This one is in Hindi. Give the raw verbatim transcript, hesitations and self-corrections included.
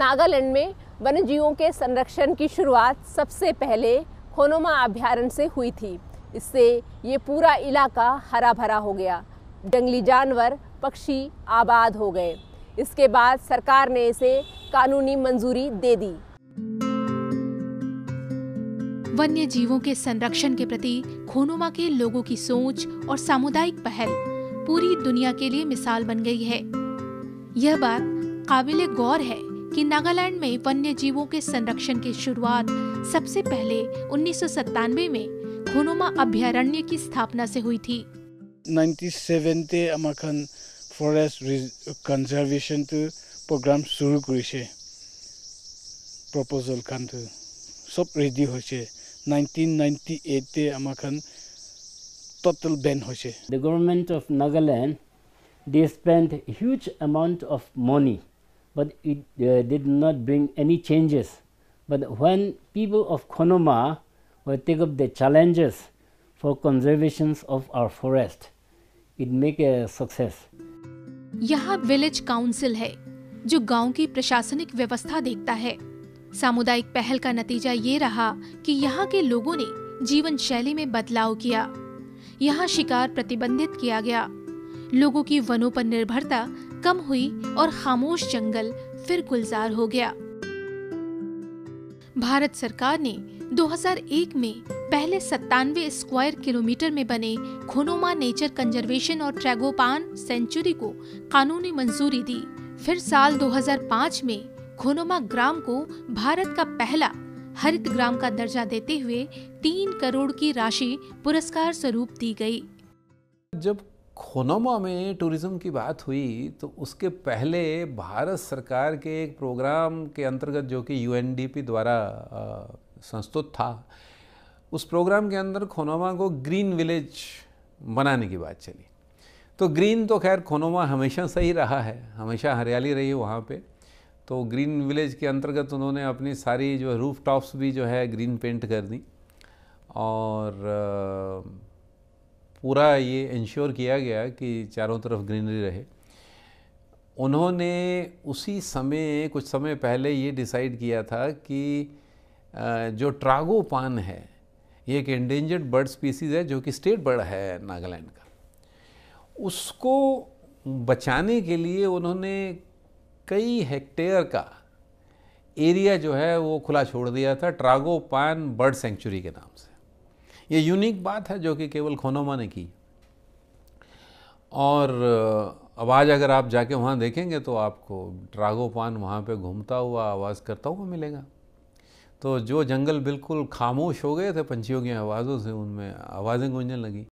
नागालैंड में वन्य जीवों के संरक्षण की शुरुआत सबसे पहले खोनोमा अभ्यारण्य से हुई थी। इससे ये पूरा इलाका हरा भरा हो गया, जंगली जानवर, पक्षी आबाद हो गए। इसके बाद सरकार ने इसे कानूनी मंजूरी दे दी। वन्य जीवों के संरक्षण के प्रति खोनोमा के लोगों की सोच और सामुदायिक पहल पूरी दुनिया के लिए मिसाल बन गई है। यह बात काबिले गौर है कि नागालैंड में वन्य जीवों के संरक्षण की शुरुआत सबसे पहले उन्नीस सौ सत्तानवे में खोनोमा अभ्यारण्य की स्थापना से हुई थी। नाइनटीन सेवेंटी अमरखन फॉरेस्ट कंजर्वेशन तो प्रोग्राम शुरू करी छे, प्रपोजल खान तो सब रेडी हो छे। नाइनटीन नाइंटी एट ते अमरखन टोटल बैन हो छे। The government of Nagaland they spend huge amount of money but it uh, did not bring any changes. But when people of Khonoma will take up the challenges for conservations of our forest, it make a success. यहाँ विलेज काउंसिल है जो गांव की प्रशासनिक व्यवस्था देखता है। सामुदायिक पहल का नतीजा ये रहा कि यहाँ के लोगों ने जीवन शैली में बदलाव किया। यहाँ शिकार प्रतिबंधित किया गया, लोगों की वनों पर निर्भरता कम हुई और खामोश जंगल फिर गुलजार हो गया। भारत सरकार ने दो हज़ार एक में पहले सत्तानवे स्क्वायर किलोमीटर में बने खोनोमा नेचर कंजर्वेशन और ट्रैगोपान संेचुरी को कानूनी मंजूरी दी। फिर साल दो हज़ार पाँच में खोनोमा ग्राम को भारत का पहला हरित ग्राम का दर्जा देते हुए तीन करोड़ की राशि पुरस्कार स्वरूप दी गई। जब खोनोमा में टूरिज़्म की बात हुई तो उसके पहले भारत सरकार के एक प्रोग्राम के अंतर्गत जो कि यू एन डी पी द्वारा संस्तुत था, उस प्रोग्राम के अंदर खोनोमा को ग्रीन विलेज बनाने की बात चली। तो ग्रीन तो खैर खोनोमा हमेशा से ही रहा है, हमेशा हरियाली रही है वहाँ पे। तो ग्रीन विलेज के अंतर्गत उन्होंने अपनी सारी जो रूफ टॉप्स भी जो है ग्रीन पेंट कर दी और आ, पूरा ये इंश्योर किया गया कि चारों तरफ ग्रीनरी रहे। उन्होंने उसी समय कुछ समय पहले ये डिसाइड किया था कि जो ट्रागोपान है ये एक एंडेंजर्ड बर्ड स्पीसीज़ है जो कि स्टेट बर्ड है नागालैंड का। उसको बचाने के लिए उन्होंने कई हेक्टेयर का एरिया जो है वो खुला छोड़ दिया था ट्रागोपान बर्ड सेंचुरी के नाम से। ये यूनिक बात है जो कि केवल खोनोमा ने की। और अब आज अगर आप जाके वहाँ देखेंगे तो आपको ट्रागोपान वहाँ पे घूमता हुआ आवाज़ करता हुआ मिलेगा। तो जो जंगल बिल्कुल खामोश हो गए थे पंछियों की आवाज़ों से, उनमें आवाज़ें गूंजने लगी।